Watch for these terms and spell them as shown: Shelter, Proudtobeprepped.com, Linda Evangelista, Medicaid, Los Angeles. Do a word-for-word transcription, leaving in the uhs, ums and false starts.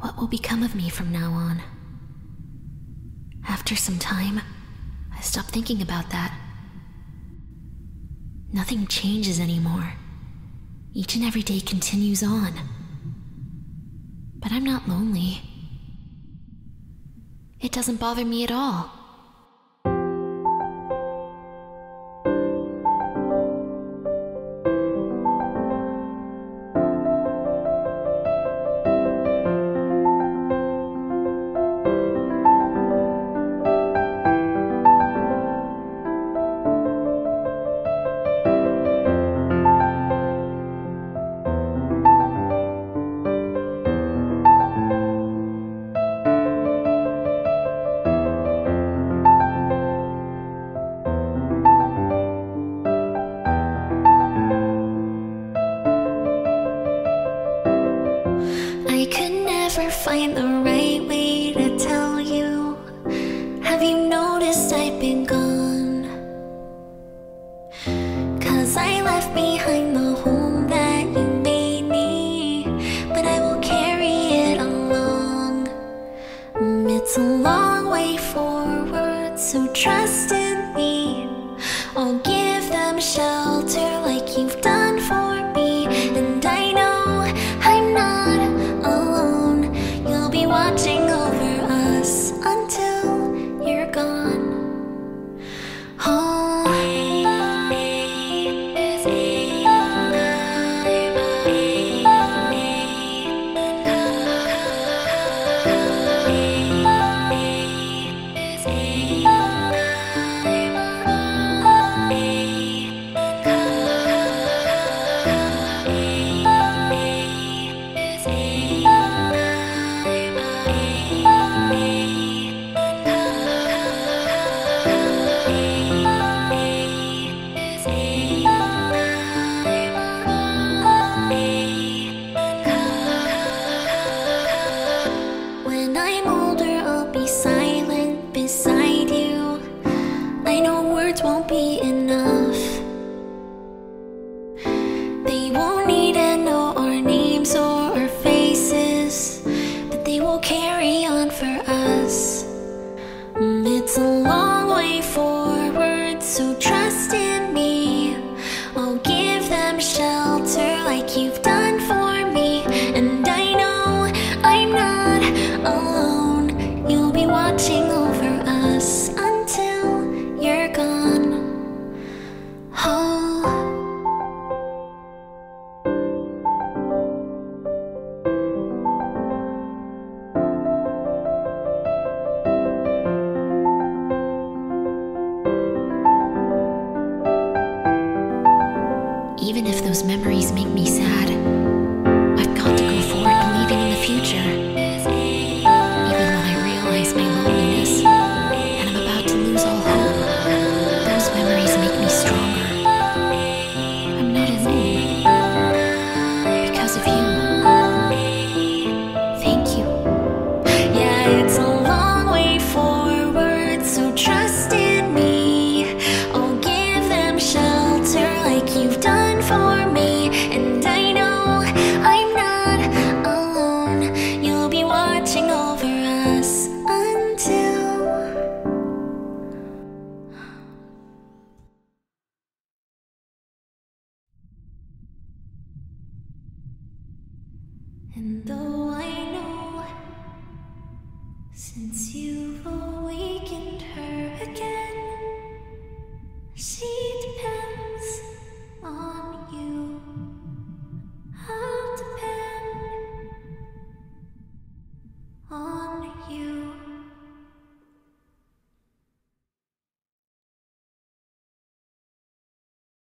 What will become of me from now on? After some time, I stopped thinking about that. Nothing changes anymore. Each and every day continues on. But I'm not lonely. It doesn't bother me at all. Find the right way to tell you. Have you noticed I've been gone? 'Cause I left behind the home that you made me, but I will carry it along. It's a long way forward, so trust in me. I'll give them shelter like you've done for me, and I know I'm not watching over us until you're gone. Oh, won't be enough. They won't need to know our names or our faces, but they will carry on for us. It's a long way forward, so trust in me. I'll give them shelter like you've done for me, and I know I'm not alone. You'll be watching over us until you're gone. Oh, even if those memories make me sad, I've got to go forward believing in the future. Even when I realize my loneliness and I'm about to lose all hope, memories make me stronger. I'm not alone because of you. Thank you. Yeah, it's a long way forward, so trust in me. I'll give them shelter like you've done for me, and I know I'm not alone. You'll be watching over us until and though I know, since you've awakened her again, she